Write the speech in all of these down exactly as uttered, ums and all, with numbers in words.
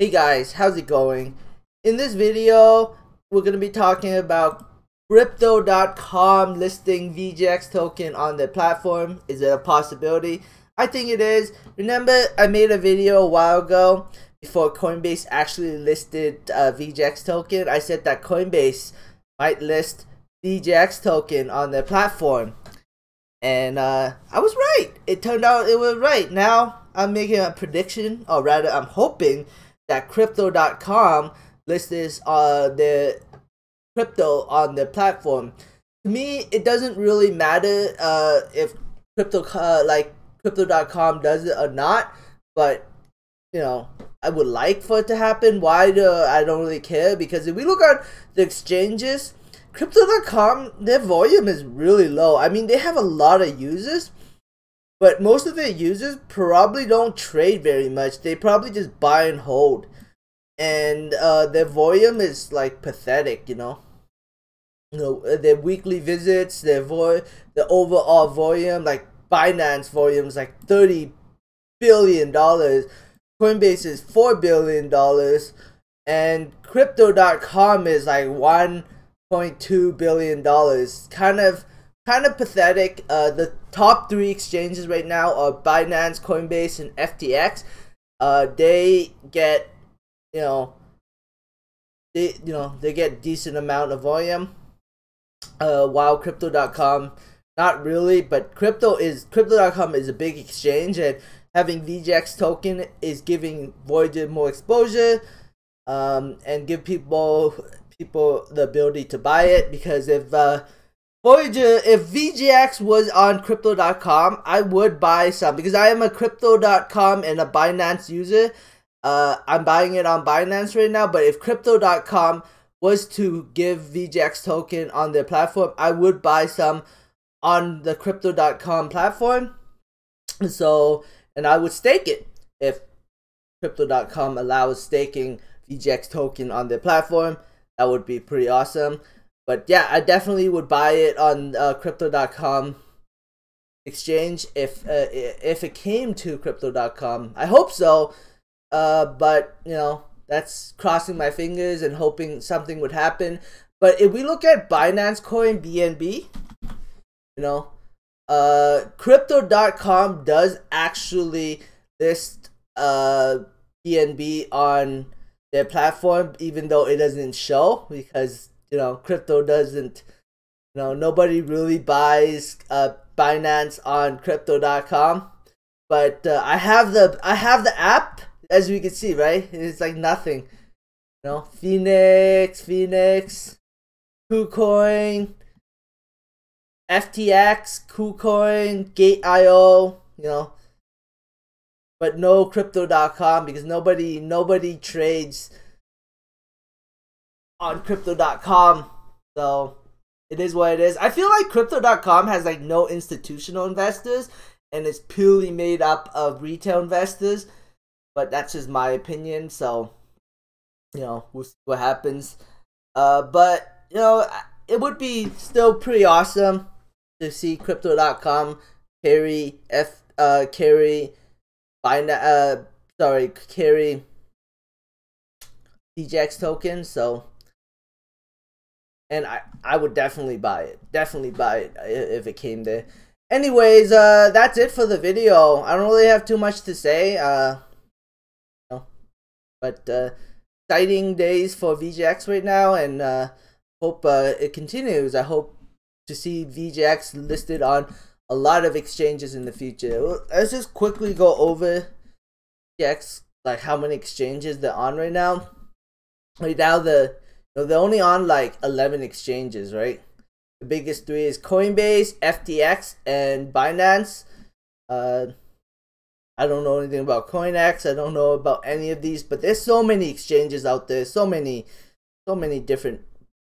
Hey guys, how's it going? In this video, we're going to be talking about Crypto dot com listing V G X token on their platform. Is it a possibility? I think it is. Remember, I made a video a while ago before Coinbase actually listed uh, V G X token. I said that Coinbase might list D J X token on their platform. And uh, I was right. It turned out it was right. Now, I'm making a prediction, or rather, I'm hoping that Crypto dot com lists uh, their crypto on their platform. To me, it doesn't really matter uh, if crypto uh, like Crypto dot com does it or not, but you know, I would like for it to happen. Why do I don't really care? Because if we look at the exchanges, Crypto dot com, their volume is really low. I mean, they have a lot of users, but most of their users probably don't trade very much. They probably just buy and hold. And uh, their volume is like pathetic, you know. You know, their weekly visits, their vo the overall volume, like Binance volume is like thirty billion dollars. Coinbase is four billion dollars. And Crypto dot com is like one point two billion dollars. Kind of kind of pathetic. Uh, the top three exchanges right now are Binance, Coinbase, and F T X. Uh, they get, you know, they you know they get decent amount of volume. Uh, while Crypto dot com, not really. But crypto is Crypto dot com is a big exchange, and having V G X token is giving Voyager more exposure, um, and give people people the ability to buy it. Because if uh, Voyager, if V G X was on Crypto dot com, I would buy some, because I am a Crypto dot com and a Binance user. Uh, I'm buying it on Binance right now, but if Crypto dot com was to give V G X token on their platform, I would buy some on the Crypto dot com platform. So, and I would stake it if Crypto dot com allows staking V G X token on their platform. That would be pretty awesome. But yeah, I definitely would buy it on uh, Crypto dot com exchange if uh, if it came to Crypto dot com. I hope so, uh, but you know, that's crossing my fingers and hoping something would happen. But if we look at Binance Coin, B N B, you know, uh, Crypto dot com does actually list uh, B N B on their platform, even though it doesn't show, because you know, crypto doesn't, you know, nobody really buys uh, Binance on Crypto dot com. But uh, I have the I have the app, as we can see, right? It's like nothing, you know. Phoenix, Phoenix, KuCoin, F T X, KuCoin, Gate dot I O, you know. But no Crypto dot com, because nobody nobody trades on Crypto dot com. So it is what it is. I feel like Crypto dot com has like no institutional investors, and it's purely made up of retail investors. But that's just my opinion. So, you know, we'll see what happens. Uh, but you know, it would be still pretty awesome to see Crypto dot com carry F uh carry Binance uh sorry carry D J X token. So. And I, I would definitely buy it. Definitely buy it if it came there. Anyways, uh, that's it for the video. I don't really have too much to say. Uh, no. But uh, exciting days for V G X right now, and uh, hope uh, it continues. I hope to see V G X listed on a lot of exchanges in the future. Let's just quickly go over V G X, like how many exchanges they're on right now. Right now, the So they're only on like eleven exchanges, right? The biggest three is Coinbase, F T X, and Binance. Uh, I don't know anything about CoinX. I don't know about any of these, but there's so many exchanges out there. So many, so many different,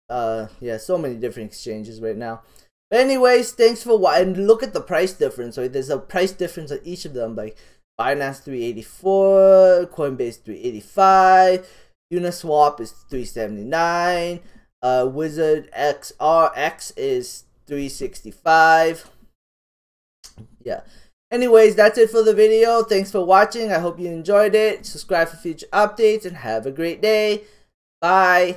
uh, yeah, so many different exchanges right now. But anyways, thanks for watching. And look at the price difference, right? There's a price difference on each of them. Like Binance three eighty-four, Coinbase three eighty-five. Uniswap is three seventy-nine, uh, Wizard X R X is three sixty-five. Yeah. Anyways, that's it for the video. Thanks for watching. I hope you enjoyed it. Subscribe for future updates and have a great day. Bye.